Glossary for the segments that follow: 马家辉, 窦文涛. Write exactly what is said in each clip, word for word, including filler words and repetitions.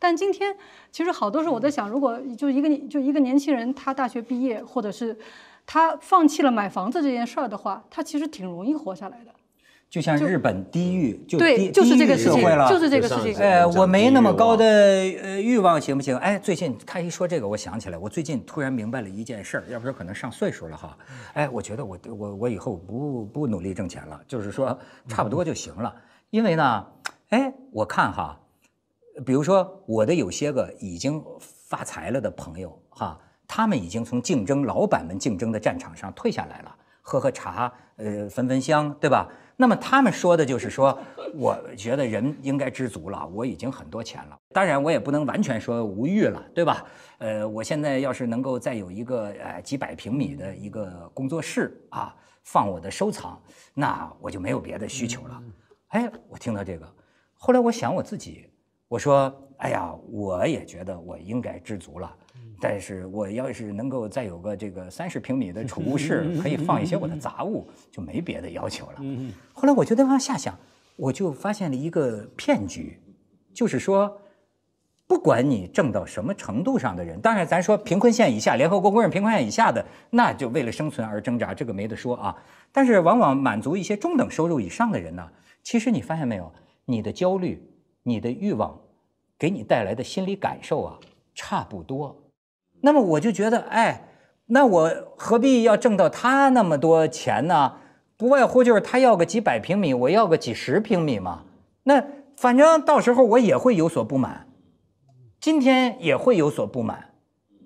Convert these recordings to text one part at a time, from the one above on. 但今天其实好多时候我在想，如果就一个就一个年轻人，他大学毕业，或者是他放弃了买房子这件事儿的话，他其实挺容易活下来的。 就像日本地狱，就对，就是这个事情，就是这个事情。呃，我没那么高的呃欲望，行不行？哎，最近他一说这个，我想起来，我最近突然明白了一件事儿，要不说可能上岁数了哈。哎，我觉得我我我以后不不努力挣钱了，就是说差不多就行了。因为呢，哎，我看哈，比如说我的有些个已经发财了的朋友哈，他们已经从竞争老板们竞争的战场上退下来了，喝喝茶，呃，焚焚香，对吧？ 那么他们说的就是说，我觉得人应该知足了，我已经很多钱了。当然，我也不能完全说无欲了，对吧？呃，我现在要是能够再有一个呃几百平米的一个工作室啊，放我的收藏，那我就没有别的需求了。哎，我听到这个，后来我想我自己，我说，哎呀，我也觉得我应该知足了。 但是我要是能够再有个这个三十平米的储物室，可以放一些我的杂物，就没别的要求了。后来我就在往下想，我就发现了一个骗局，就是说，不管你挣到什么程度上的人，当然咱说贫困线以下，联合国公认贫困线以下的，那就为了生存而挣扎，这个没得说啊。但是往往满足一些中等收入以上的人呢，其实你发现没有，你的焦虑、你的欲望，给你带来的心理感受啊，差不多。 那么我就觉得，哎，那我何必要挣到他那么多钱呢？不外乎就是他要个几百平米，我要个几十平米嘛。那反正到时候我也会有所不满，今天也会有所不满。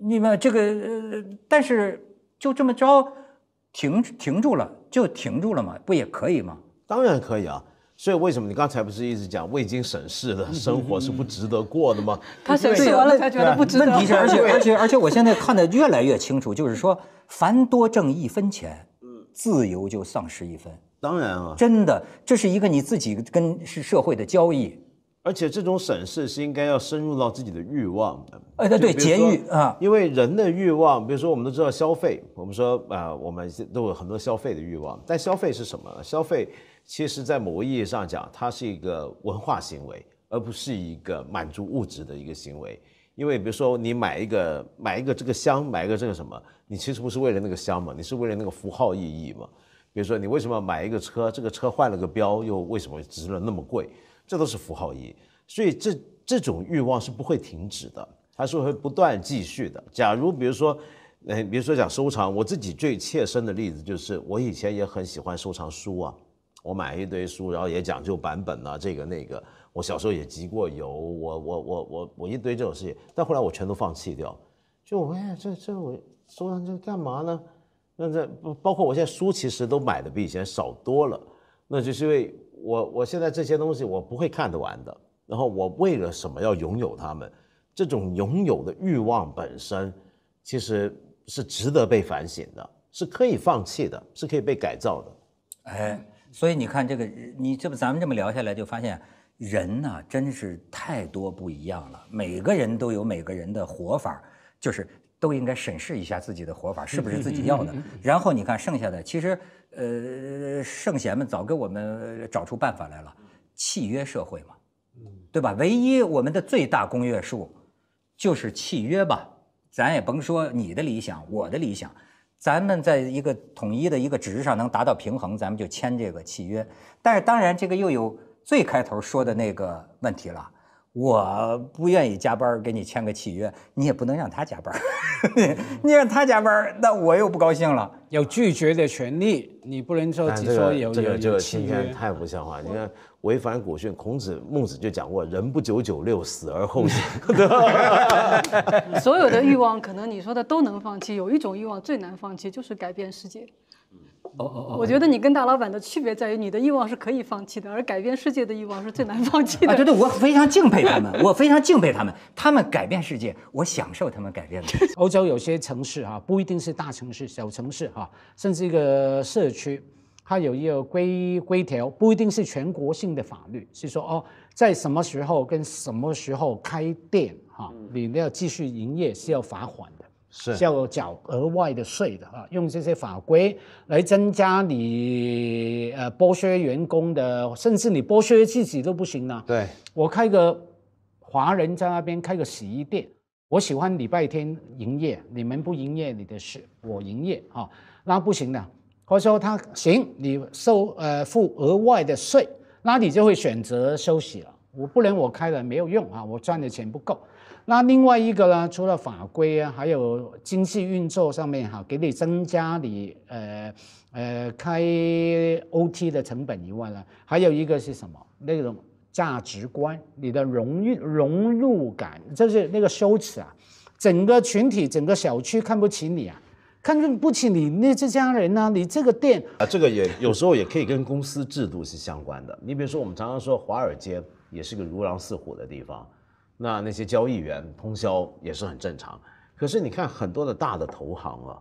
你们这个，呃，但是就这么着停停住了，就停住了嘛，不也可以吗？当然可以啊。 所以为什么你刚才不是一直讲未经审视的生活是不值得过的吗？他审视完了才觉得不值得。问题是，而且而且而且，我现在看得越来越清楚，就是说，凡多挣一分钱，自由就丧失一分。当然啊，真的，这是一个你自己跟是社会的交易。而且这种审视是应该要深入到自己的欲望的。呃，对，节欲啊，因为人的欲望，比如说我们都知道消费，我们说啊、呃，我们都有很多消费的欲望，但消费是什么？消费。 其实，在某个意义上讲，它是一个文化行为，而不是一个满足物质的一个行为。因为，比如说，你买一个买一个这个香，买一个这个什么，你其实不是为了那个香嘛，你是为了那个符号意义嘛。比如说，你为什么买一个车，这个车换了个标，又为什么值了那么贵？这都是符号意义。所以这，这这种欲望是不会停止的，它是会不断继续的。假如，比如说，呃，比如说讲收藏，我自己最切身的例子就是，我以前也很喜欢收藏书啊。 我买一堆书，然后也讲究版本啊，这个那个。我小时候也集过邮，我我我我我一堆这种事情，但后来我全都放弃掉。就我发现这这我收藏这干嘛呢？那这包括我现在书其实都买的比以前少多了，那就是因为我我现在这些东西我不会看得完的。然后我为了什么要拥有它们？这种拥有的欲望本身，其实是值得被反省的，是可以放弃的，是可以被改造的。哎。 所以你看，这个你这不咱们这么聊下来，就发现人呐、啊，真是太多不一样了。每个人都有每个人的活法，就是都应该审视一下自己的活法是不是自己要的。然后你看剩下的，其实呃，圣贤们早给我们找出办法来了，契约社会嘛，对吧？唯一我们的最大公约数就是契约吧。咱也甭说你的理想，我的理想。 咱们在一个统一的一个值上能达到平衡，咱们就签这个契约。但是当然，这个又有最开头说的那个问题了。我不愿意加班，给你签个契约，你也不能让他加班。你让他加班，那我又不高兴了。有拒绝的权利，你不能说只说有有契约。这个这个今天太不像话，你看。 违反古训，孔子、孟子就讲过“人不九九六，死而后已”。所有的欲望，可能你说的都能放弃，有一种欲望最难放弃，就是改变世界。哦哦哦！我觉得你跟大老板的区别在于，你的欲望是可以放弃的，而改变世界的欲望是最难放弃的。啊，对对，我非常敬佩他们，我非常敬佩他们，他们改变世界，我享受他们改变的。欧洲有些城市哈，不一定是大城市，小城市哈，甚至一个社区。 它有一个规规条，不一定是全国性的法律，是说哦，在什么时候跟什么时候开店哈、啊，你要继续营业是要罚款的，是，是要缴额外的税的啊。用这些法规来增加你呃剥削员工的，甚至你剥削自己都不行了。对，我开个。华人在那边开个洗衣店，我喜欢礼拜天营业，你们不营业你的事，我营业啊、哦，那不行的。或者说他行，你收呃付额外的税，那你就会选择休息了。我不能我开了没有用啊，我赚的钱不够。那另外一个呢，除了法规啊，还有经济运作上面哈，给你增加你呃呃开 O T 的成本以外呢，还有一个是什么？那种价值观，你的荣誉融入感，就是那个羞耻啊，整个群体、整个小区看不起你啊，看不起你那这家人啊，你这个店啊，这个也有时候也可以跟公司制度是相关的。你比如说，我们常常说华尔街也是个如狼似虎的地方。那那些交易员通宵也是很正常，可是你看很多的大的投行啊，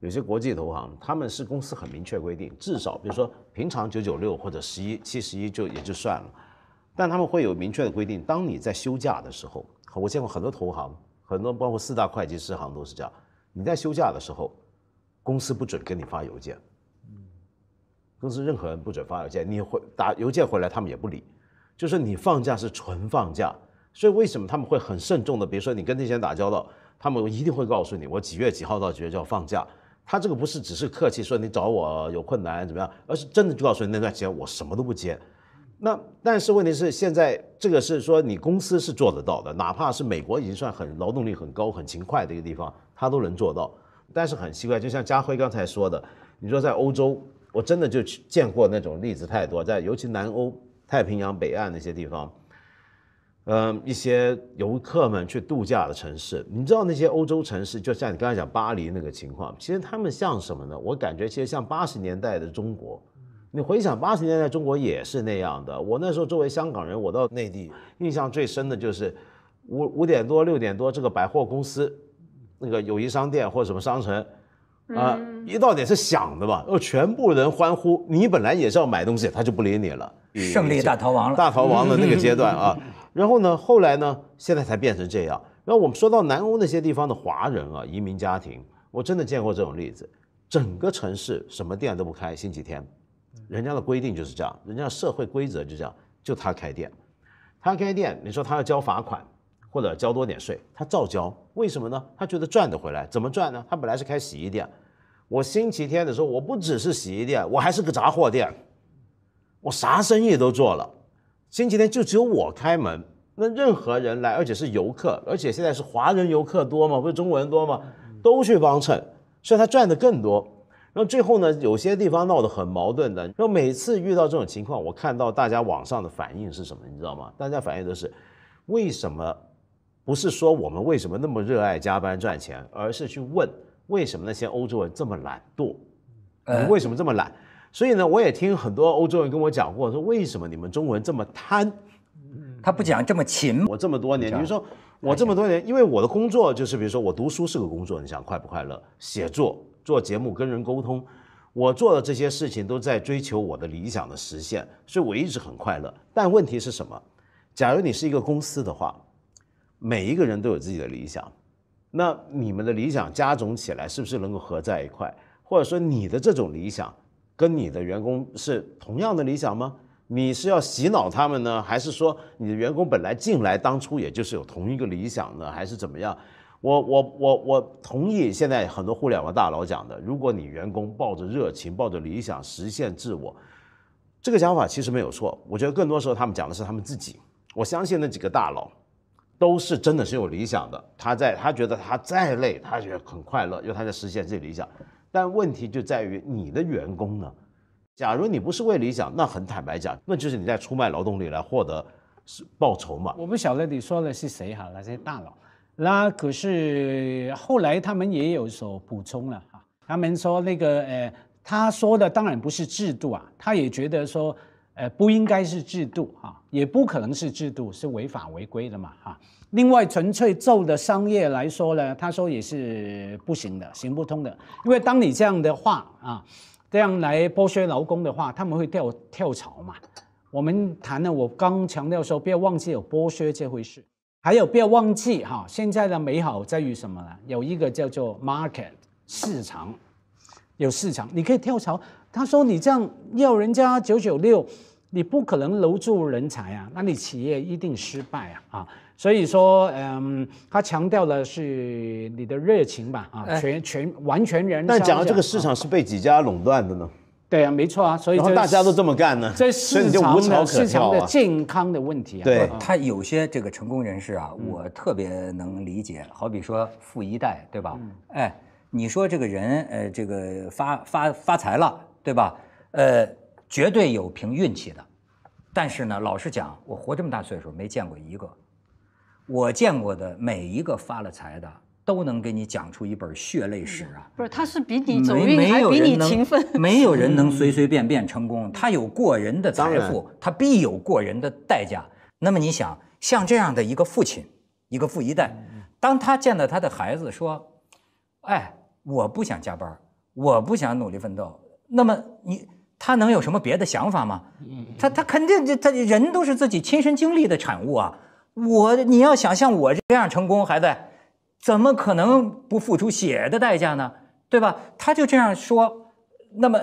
有些国际投行，他们是公司很明确规定，至少比如说平常九九六或者十一七十一就也就算了，但他们会有明确的规定，当你在休假的时候，我见过很多投行，很多包括四大会计师行都是这样，你在休假的时候，公司不准跟你发邮件，公司任何人不准发邮件，你回打邮件回来他们也不理，就是你放假是纯放假。所以为什么他们会很慎重的？比如说你跟那些人打交道，他们一定会告诉你，我几月几号到几月就要放假。他这个不是只是客气说你找我有困难怎么样，而是真的就告诉你那段时间我什么都不接。那但是问题是现在这个是说你公司是做得到的，哪怕是美国已经算很劳动力很高、很勤快的一个地方，他都能做到。但是很奇怪，就像家辉刚才说的，你说在欧洲，我真的就见过那种例子太多，在尤其南欧、太平洋北岸那些地方。嗯，一些游客们去度假的城市，你知道那些欧洲城市，就像你刚才讲巴黎那个情况，其实他们像什么呢？我感觉其实像八十年代的中国，你回想八十年代中国也是那样的。我那时候作为香港人，我到内地印象最深的就是五五点多六点多，这个百货公司，那个友谊商店或者什么商城，啊、呃，一到点是响的吧，全部人欢呼。你本来也是要买东西，他就不理你了。胜利大逃亡了，大逃亡的那个阶段啊。然后呢？后来呢？现在才变成这样。然后我们说到南欧那些地方的华人啊，移民家庭，我真的见过这种例子。整个城市什么店都不开，星期天，人家的规定就是这样，人家社会规则就这样，就他开店，他开店，你说他要交罚款或者交多点税，他照交。为什么呢？他觉得赚得回来，怎么赚呢？他本来是开洗衣店，我星期天的时候，我不只是洗衣店，我还是个杂货店，我啥生意都做了。星期天就只有我开门，那任何人来，而且是游客，而且现在是华人游客多嘛，不是中国人多嘛，都去帮衬，所以他赚的更多。然后最后呢，有些地方闹得很矛盾的。然后每次遇到这种情况，我看到大家网上的反应是什么，你知道吗？大家反应都是，为什么不是说我们为什么那么热爱加班赚钱，而是去问为什么那些欧洲人这么懒惰？你为什么这么懒？呃所以呢，我也听很多欧洲人跟我讲过，说为什么你们中国人这么贪？他不讲这么勤。我这么多年，你说我这么多年，因为我的工作就是，比如说我读书是个工作，你想快不快乐？写作、做节目、跟人沟通，我做的这些事情都在追求我的理想的实现，所以我一直很快乐。但问题是什么？假如你是一个公司的话，每一个人都有自己的理想，那你们的理想加总起来，是不是能够合在一块？或者说你的这种理想，跟你的员工是同样的理想吗？你是要洗脑他们呢，还是说你的员工本来进来当初也就是有同一个理想呢，还是怎么样？我我我我同意现在很多互联网大佬讲的，如果你员工抱着热情、抱着理想实现自我，这个想法其实没有错。我觉得更多时候他们讲的是他们自己。我相信那几个大佬都是真的是有理想的，他在他觉得他再累，他觉得很快乐，因为他在实现自己理想。但问题就在于你的员工呢？假如你不是为理想，那很坦白讲，那就是你在出卖劳动力来获得报酬嘛。我不晓得你说的是谁哈，那些大佬，那可是后来他们也有所补充了哈。他们说那个呃，他说的当然不是制度啊，他也觉得说呃不应该是制度啊，也不可能是制度，是违法违规的嘛哈。另外，纯粹就的商业来说呢，他说也是不行的，行不通的。因为当你这样的话啊，这样来剥削劳工的话，他们会跳跳槽嘛。我们谈了，我刚强调说，不要忘记有剥削这回事，还有不要忘记哈、啊，现在的美好在于什么呢？有一个叫做 market 市场，有市场，你可以跳槽。他说你这样要人家九九六，你不可能留住人才啊，那你企业一定失败啊啊！所以说，嗯，他强调的是你的热情吧，啊，哎、全全完全人。但讲到这个市场是被几家垄断的呢？对啊，没错啊，所以然后大家都这么干呢，这市场的市场的健康的问题啊。对，他有些这个成功人士啊，我特别能理解，好比说富一代，对吧？嗯、哎，你说这个人，呃，这个发发发财了，对吧？呃，绝对有凭运气的，但是呢，老实讲，我活这么大岁数没见过一个。 我见过的每一个发了财的，都能给你讲出一本血泪史啊！不是，他是比你走运，还比你勤奋。没有人能随随便便成功，他有过人的财富，他必有过人的代价。那么你想，像这样的一个父亲，一个富一代，当他见到他的孩子说：“哎，我不想加班，我不想努力奋斗。”那么你。 他能有什么别的想法吗？他他肯定，他人都是自己亲身经历的产物啊。我你要想像我这样成功，孩子，怎么可能不付出血的代价呢？对吧？他就这样说。那么，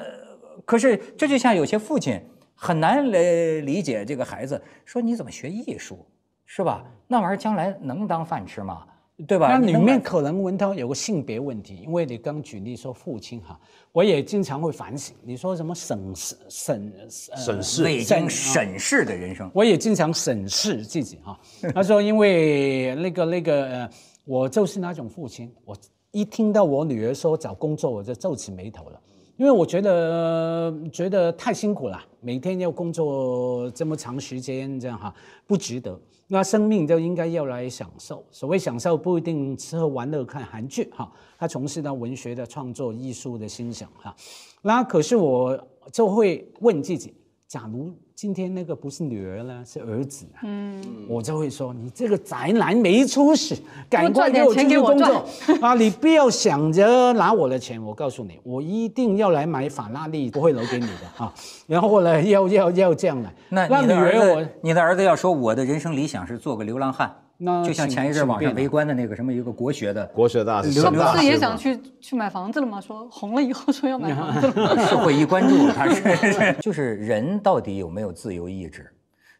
可是这就像有些父亲很难来理解这个孩子，说你怎么学艺术，是吧？那玩意儿将来能当饭吃吗？ 对吧？那里面可能文涛有个性别问题，因为你刚举例说父亲哈，我也经常会反省。你说什么审视、审、呃、审视、已经审视的人生，我也经常审视自己哈。他说，因为那个那个、呃，我就是那种父亲，我一听到我女儿说找工作，我就皱起眉头了，因为我觉得觉得太辛苦了，每天要工作这么长时间这样哈，不值得。 那生命就应该要来享受。所谓享受，不一定吃喝玩乐、看韩剧哈。他从事到文学的创作、艺术的欣赏哈。那可是我就会问自己：假如今天那个不是女儿呢，是儿子、啊，嗯，我就会说你这个宅男没出息，赶快给我去工作啊！你不要想着拿我的钱，我告诉你，我一定要来买法拉利，不会留给你的哈。然后呢，要要要这样的。那你的儿子，你的儿子要说我的人生理想是做个流浪汉。 那就像前一阵网上围观的那个什么一个国学的国学大师，他不是也想去去买房子了吗？说红了以后说要买房子了。社会一关注，他是就是人到底有没有自由意志？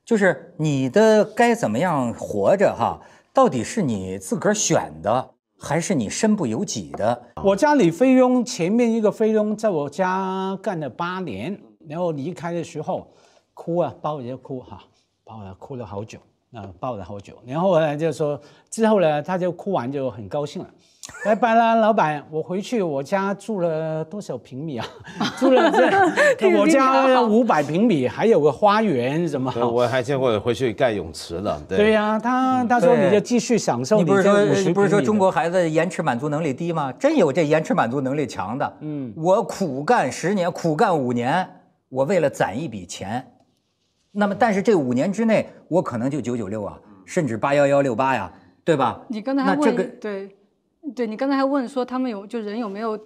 就是你的该怎么样活着哈，到底是你自个儿选的，还是你身不由己的？我家里菲佣前面一个菲佣在我家干了八年，然后离开的时候哭啊，抱着哭哈，抱着哭了好久。 啊、呃，抱了好久，然后呢，就说之后呢，他就哭完就很高兴了，拜拜啦，老板，我回去我家住了多少平米啊？住了这我家五百平米，还有个花园什么。我还见过回去盖泳池的。对呀、啊，他他说你就继续享受你。你不是说你不是说中国孩子延迟满足能力低吗？真有这延迟满足能力强的。嗯，我苦干十年，苦干五年，我为了攒一笔钱。 那么，但是这五年之内，我可能就九九六啊，甚至八幺幺六八呀，对吧？你刚才还问这个对，对你刚才还问说他们有就人有没有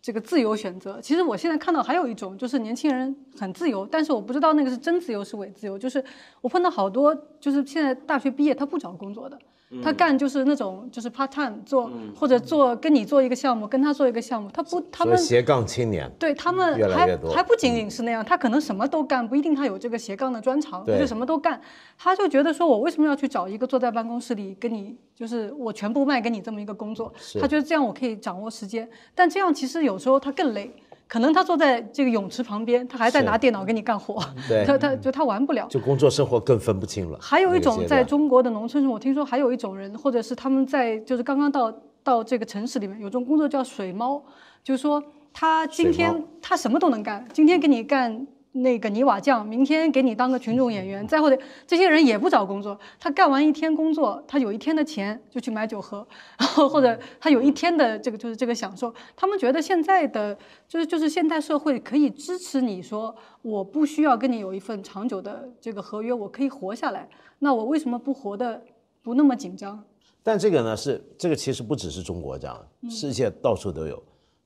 这个自由选择？其实我现在看到还有一种就是年轻人很自由，但是我不知道那个是真自由是伪自由。就是我碰到好多就是现在大学毕业他不找工作的，他干就是那种就是 part time 做、嗯、或者做跟你做一个项目，跟他做一个项目，他不他们斜杠青年对他们越来越多。 不仅仅是那样，他可能什么都干，不一定他有这个斜杠的专长，他就什么都干。他就觉得说，我为什么要去找一个坐在办公室里跟你，就是我全部卖给你这么一个工作？他觉得这样我可以掌握时间，但这样其实有时候他更累。可能他坐在这个泳池旁边，他还在拿电脑给你干活，他他就他玩不了，就工作生活更分不清了。还有一种在中国的农村，我听说还有一种人，或者是他们在就是刚刚到到这个城市里面，有种工作叫水猫，就是说。 他今天他什么都能干，今天给你干那个泥瓦匠，明天给你当个群众演员，再或者这些人也不找工作，他干完一天工作，他有一天的钱就去买酒喝，然后或者他有一天的这个就是这个享受。他们觉得现在的就是就是现代社会可以支持你说，我不需要跟你有一份长久的这个合约，我可以活下来，那我为什么不活得不那么紧张？但这个呢是这个其实不只是中国这样，世界到处都有。嗯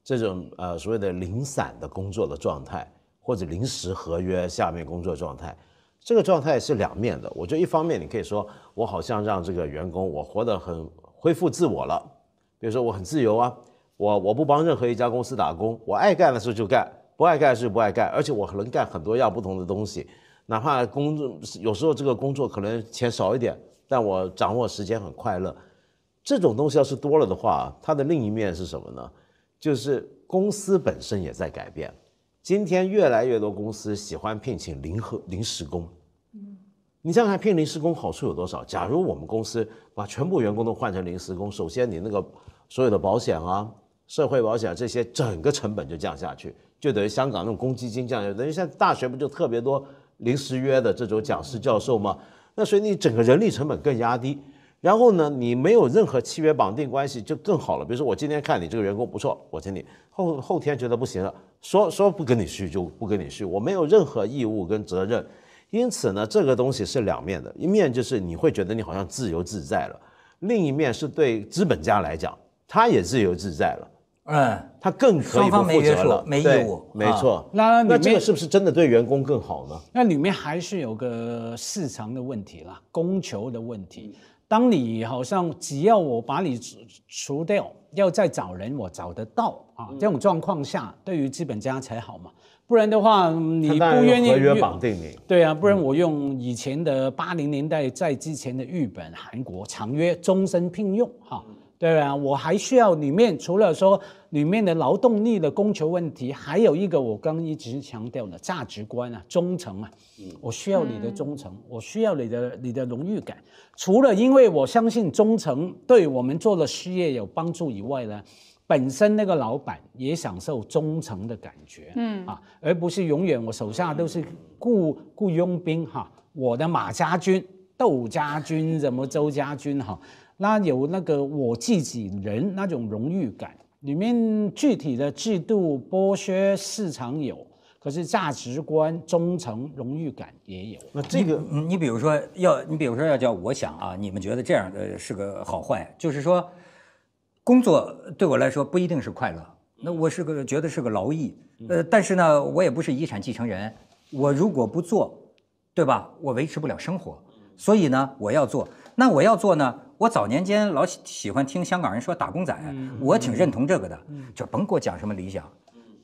这种呃所谓的零散的工作的状态，或者临时合约下面工作状态，这个状态是两面的。我觉得一方面你可以说，我好像让这个员工我活得很恢复自我了，比如说我很自由啊，我我不帮任何一家公司打工，我爱干的时候就干，不爱干的时候不爱干，而且我能干很多样不同的东西，哪怕工作有时候这个工作可能钱少一点，但我掌握时间很快乐。这种东西要是多了的话，它的另一面是什么呢？就是公司本身也在改变。今天越来越多公司喜欢聘请临和临时工。嗯，你想想看，聘临时工好处有多少？假如我们公司把全部员工都换成临时工，首先你那个所有的保险啊、社会保险、啊、这些整个成本就降下去，就等于香港那种公积金降下去。等于现在大学不就特别多临时约的这种讲师教授吗？那所以你整个人力成本更压低，然后呢，你没有任何契约绑定关系就更好了。比如说我今天看你这个员工不错，我请你，后后天觉得不行了，说说不跟你续就不跟你续，我没有任何义务跟责任。因此呢，这个东西是两面的，一面就是你会觉得你好像自由自在了，另一面是对资本家来讲，他也自由自在了。嗯，他更可以不负责了，没义务，没错。啊、那那这个是不是真的对员工更好呢？那里面还是有个市场的问题啦，供求的问题。当你好像只要我把你除掉，要再找人我找得到啊，这种状况下，对于资本家才好嘛。不然的话，你不愿意合约绑定你。对啊，不然我用以前的八零年代在之前的日本、韩国长约终身聘用哈。啊，对啊，我还需要里面除了说里面的劳动力的供求问题，还有一个我刚一直强调的价值观啊，忠诚啊，我需要你的忠诚，我需要你的你的荣誉感。除了因为我相信忠诚对我们做的事业有帮助以外呢，本身那个老板也享受忠诚的感觉，嗯啊，而不是永远我手下都是雇雇佣兵哈，我的马家军、窦家军、什么周家军哈。那有那个我自己人那种荣誉感，里面具体的制度剥削市场有，可是价值观、忠诚、荣誉感也有。那这个你，你比如说要，你比如说要叫我想啊，你们觉得这样的是个好坏？就是说，工作对我来说不一定是快乐，那我是个觉得是个劳役，呃，但是呢，我也不是遗产继承人，我如果不做，对吧？我维持不了生活，所以呢，我要做。那我要做呢？我早年间老喜欢听香港人说打工仔，我挺认同这个的，就甭给我讲什么理想，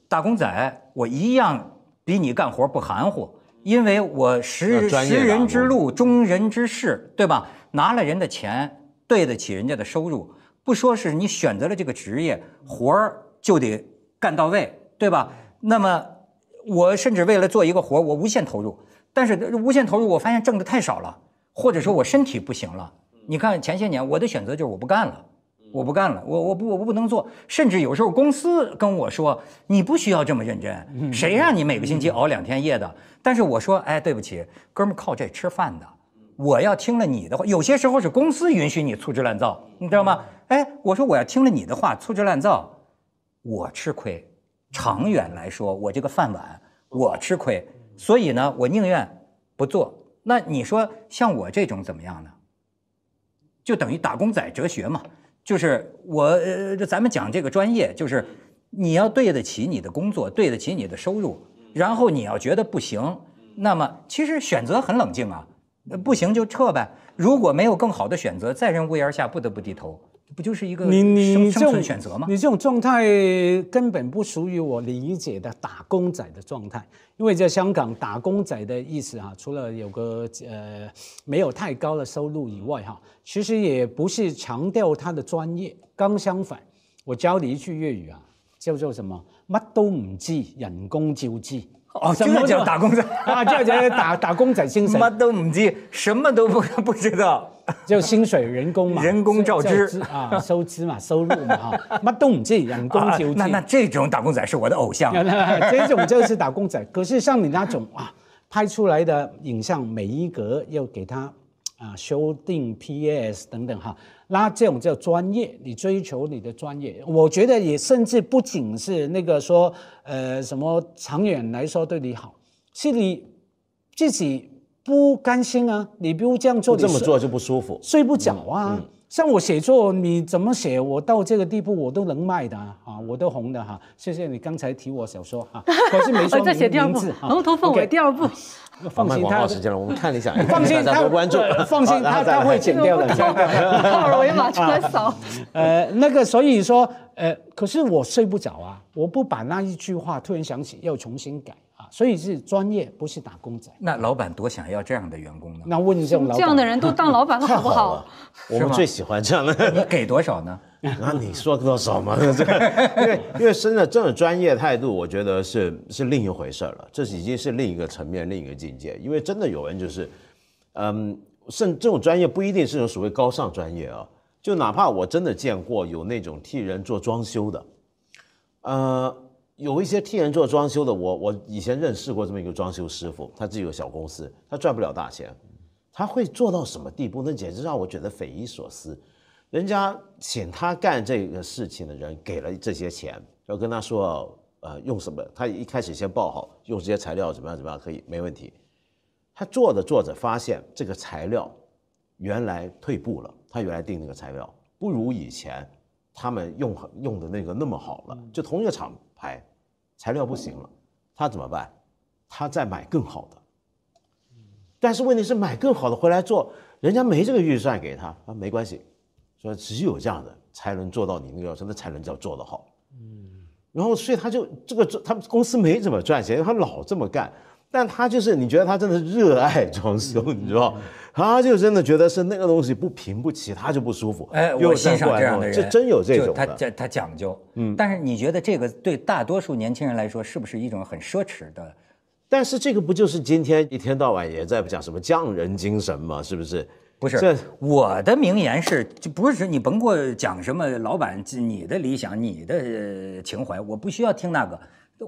打工仔我一样比你干活不含糊，因为我识识人之路，忠人之事，对吧？拿了人的钱，对得起人家的收入，不说是你选择了这个职业，活儿就得干到位，对吧？那么我甚至为了做一个活儿，我无限投入，但是无限投入我发现挣得太少了，或者说我身体不行了。你看前些年我的选择就是我不干了，我不干了，我我不我不能做，甚至有时候公司跟我说你不需要这么认真，谁让你每个星期熬两天夜的？但是我说，哎，对不起，哥们靠这吃饭的，我要听了你的话，有些时候是公司允许你粗制滥造，你知道吗？哎，我说我要听了你的话，粗制滥造，我吃亏，长远来说我这个饭碗我吃亏，所以呢，我宁愿不做。那你说像我这种怎么样呢？就等于打工仔哲学嘛，就是我、呃、咱们讲这个专业，就是你要对得起你的工作，对得起你的收入，然后你要觉得不行，那么其实选择很冷静啊，不行就撤呗，如果没有更好的选择，在人屋檐下不得不低头，不就是一个生存选择吗？你这种状态根本不属于我理解的打工仔的状态，因为在香港打工仔的意思啊，除了有个呃没有太高的收入以外哈，其实也不是强调他的专业，刚相反，我教你一句粤语啊，叫做什么？乜都唔知，人工照知。哦，这个叫打工仔啊，这叫打打工仔精神。什么都不知，什么都不不知道，就薪水人工嘛，人工照支啊，收支嘛，收入嘛哈，乜都不知，人工照支、啊。那那这种打工仔是我的偶像。这种就是打工仔，可是像你那种啊，拍出来的影像每一格要给他啊修订 P S 等等哈，那这种叫专业，你追求你的专业，我觉得也甚至不仅是那个说。呃，什么长远来说对你好，是你自己不甘心啊！你不这样做，这么做就不舒服，睡不着啊！嗯嗯、像我写作，你怎么写，我到这个地步我都能卖的啊，我都红的哈、啊！谢谢你刚才提我小说哈，可、啊、是没说名字。我在写第二部《龙头凤尾》第二部。放心，他时间了，我们看一下。放心，他关注，放心，他他会剪掉的。二维码出来扫。呃，那个，所以说，呃，可是我睡不着啊，我不把那一句话突然想起，要重新改啊，所以是专业，不是打工仔。那老板多想要这样的员工呢？那问一下老板，这样的人都当老板了，好不好？我们最喜欢这样的。你给多少呢？那你说多少嘛？这个，因为因为真的这种专业态度，我觉得是是另一回事了。这已经是另一个层面、另一个境界。因为真的有人就是，嗯，甚这种专业不一定是有所谓高尚专业啊。就哪怕我真的见过有那种替人做装修的，呃。 有一些替人做装修的，我我以前认识过这么一个装修师傅，他自己有小公司，他赚不了大钱，他会做到什么地步？那简直让我觉得匪夷所思。人家请他干这个事情的人给了这些钱，要跟他说，呃，用什么？他一开始先报好，用这些材料怎么样怎么样可以，没问题。他做着做着发现这个材料原来退步了，他原来定那个材料不如以前他们用用的那个那么好了，就同一个厂牌。 材料不行了，他怎么办？他再买更好的。但是问题是买更好的回来做，人家没这个预算给他啊，没关系，说只有这样的才能做到你那个要求，那才能叫做得好。嗯，然后所以他就这个，他们公司没怎么赚钱，他老这么干，但他就是你觉得他真的热爱装修，你知道，他就真的觉得是那个东西不平不齐，他就不舒服。哎，我欣赏这样的人，这真有这种的，他他讲究。 嗯，但是你觉得这个对大多数年轻人来说，是不是一种很奢侈的？但是这个不就是今天一天到晚也在讲什么匠人精神吗？是不是？不是，这我的名言是，就不是你甭给我讲什么老板你的理想、你的情怀，我不需要听那个。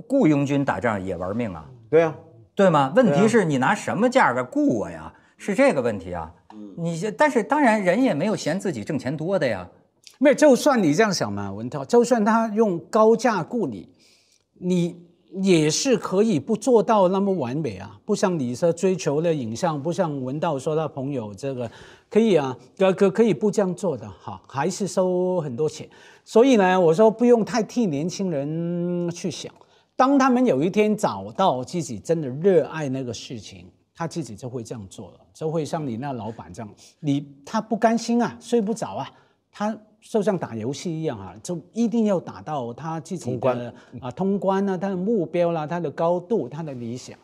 雇佣军打仗也玩命啊，对啊，对吗？问题是你拿什么价格雇我呀？是这个问题啊。你但是当然人也没有嫌自己挣钱多的呀。 没有，就算你这样想嘛，文涛，就算他用高价雇你，你也是可以不做到那么完美啊。不像你说追求的影像，不像文道说他朋友这个，可以啊，可可可以不这样做的哈，还是收很多钱。所以呢，我说不用太替年轻人去想，当他们有一天找到自己真的热爱那个事情。 他自己就会这样做了，就会像你那老板这样，你他不甘心啊，睡不着啊，他就像打游戏一样啊，就一定要打到他自己的啊通关啊，他的目标啦、啊，他的高度，他的理想。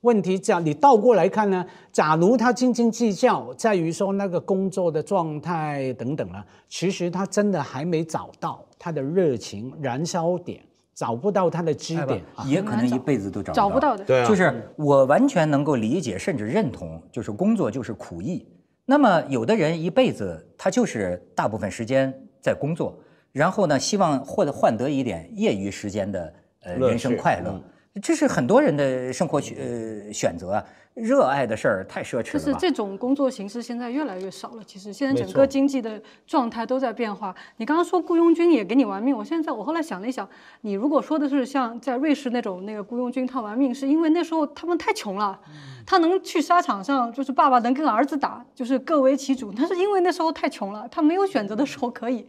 问题假你倒过来看呢，假如他斤斤计较在于说那个工作的状态等等啊，其实他真的还没找到他的热情燃烧点。 找不到他的支点，也可能一辈子都找不到。找不到的，对啊，就是我完全能够理解，甚至认同，就是工作就是苦役。那么有的人一辈子他就是大部分时间在工作，然后呢，希望或者换得一点业余时间的呃人生快乐，这是很多人的生活呃选择啊。热爱的事儿太奢侈了。就是这种工作形式现在越来越少了。其实现在整个经济的状态都在变化。你刚刚说雇佣军也给你玩命，我现在我后来想了一想，你如果说的是像在瑞士那种那个雇佣军，他玩命是因为那时候他们太穷了，他能去沙场上，就是爸爸能跟儿子打，就是各为其主，那是因为那时候太穷了，他没有选择的时候可以。